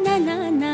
na na na.